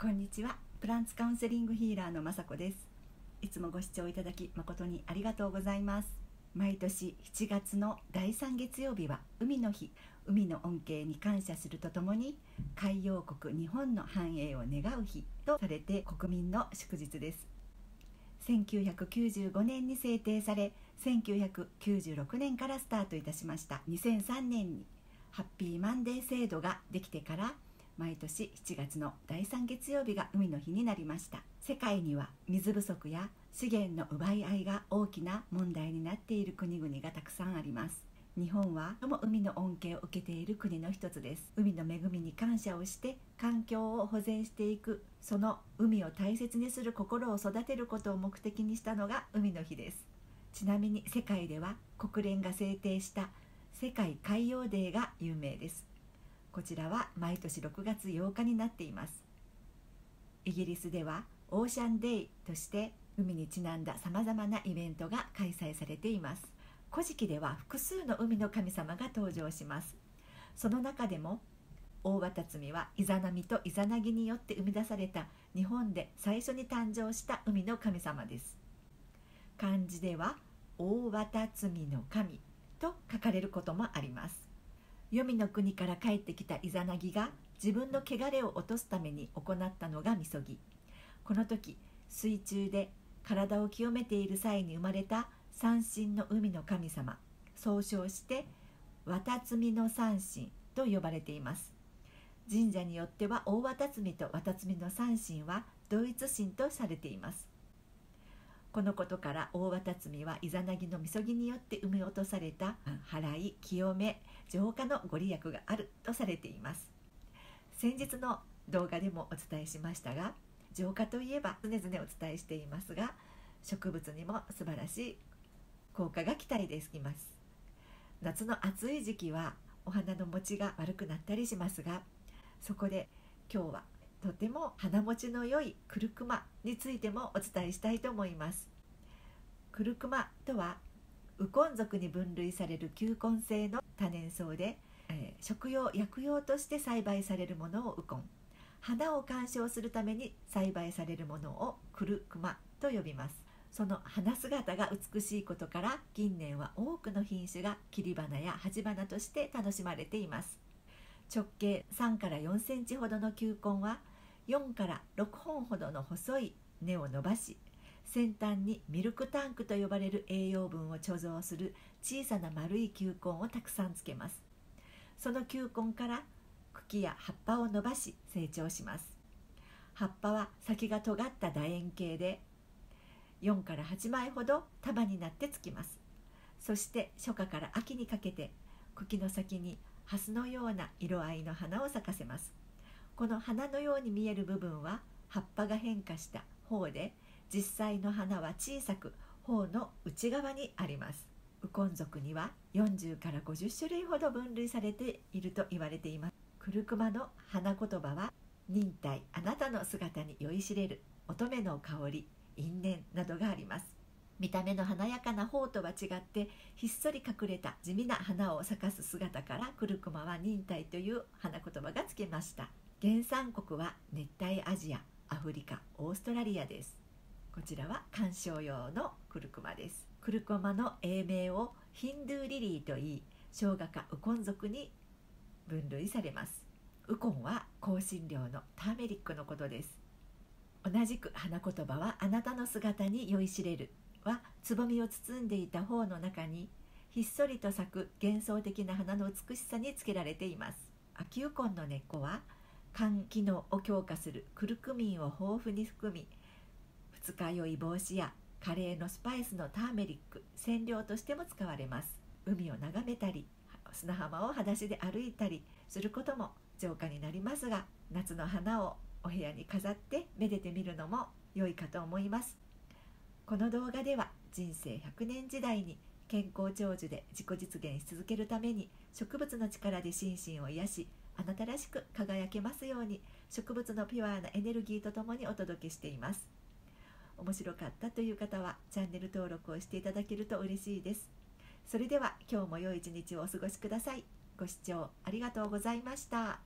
こんにちは。プランツカウンセリングヒーラーのまさこです。いつもご視聴いただき誠にありがとうございます。毎年7月の第3月曜日は海の日。海の恩恵に感謝するとともに、海洋国日本の繁栄を願う日とされて国民の祝日です。1995年に制定され、1996年からスタートいたしました。2003年にハッピーマンデー制度ができてから、毎年7月の第3月曜日が海の日になりました。世界には水不足や資源の奪い合いが大きな問題になっている国々がたくさんあります。日本はとも海の恩恵を受けている国の一つです。海の恵みに感謝をして環境を保全していく、その海を大切にする心を育てることを目的にしたのが海の日です。ちなみに世界では国連が制定した世界海洋デーが有名です。こちらは毎年6月8日になっています。イギリスではオーシャンデイとして海にちなんださまざまなイベントが開催されています。古事記では複数の海の神様が登場します。その中でも大渡摘はイザナミとイザナギによって生み出された、日本で最初に誕生した海の神様です。漢字では大渡摘の神と書かれることもあります。黄泉の国から帰ってきたイザナギが自分の汚れを落とすために行ったのがみそぎ。この時、水中で体を清めている際に生まれた三神の海の神様、総称して渡摘の三神と呼ばれています。神社によっては大渡摘と渡摘の三神は同一神とされています。このことから大渡摘はイザナギのみそぎによって産み落とされた払い、清め、浄化のご利益があるとされています。先日の動画でもお伝えしましたが、浄化といえば常々お伝えしていますが、植物にも素晴らしい効果が期待できます。夏の暑い時期はお花の持ちが悪くなったりしますが、そこで今日はとても花持ちの良いクルクマについてもお伝えしたいと思います。クルクマとはウコン属に分類される球根性の多年草で、食用薬用として栽培されるものをウコン、花を観賞するために栽培されるものをクルクマと呼びます。その花姿が美しいことから、近年は多くの品種が切り花や鉢花として楽しまれています。直径3から4センチほどの球根は4から6本ほどの細い根を伸ばし、先端にミルクタンクと呼ばれる栄養分を貯蔵する小さな丸い球根をたくさんつけます。その球根から茎や葉っぱを伸ばし成長します。葉っぱは先が尖った楕円形で、4から8枚ほど束になってつきます。そして初夏から秋にかけて、茎の先にハスのような色合いの花を咲かせます。この花のように見える部分は葉っぱが変化した苞で、実際の花は小さく苞の内側にあります。ウコン属には40から50種類ほど分類されていると言われています。クルクマの花言葉は、忍耐、あなたの姿に酔いしれる、乙女の香り、因縁などがあります。見た目の華やかな苞とは違って、ひっそり隠れた地味な花を咲かす姿から、クルクマは忍耐という花言葉がつけました。原産国は熱帯アジア、アフリカ、オーストラリアです。こちらは観賞用のクルクマです。クルクマの英名をヒンドゥーリリーといい、生姜科ウコン属に分類されます。ウコンは香辛料のターメリックのことです。同じく花言葉は、あなたの姿に酔いしれるは、つぼみを包んでいた苞の中にひっそりと咲く幻想的な花の美しさにつけられています。秋ウコンの根っこは肝機能を強化するクルクミンを豊富に含み、二日酔い防止やカレーのスパイスのターメリック、染料としても使われます。海を眺めたり、砂浜を裸足で歩いたりすることも浄化になりますが、夏の花をお部屋に飾ってめでてみるのも良いかと思います。この動画では、人生100年時代に健康長寿で自己実現し続けるために、植物の力で心身を癒し、あなたらしく輝けますように、植物のピュアなエネルギーとともにお届けしています。面白かったという方はチャンネル登録をしていただけると嬉しいです。それでは今日も良い一日をお過ごしください。ご視聴ありがとうございました。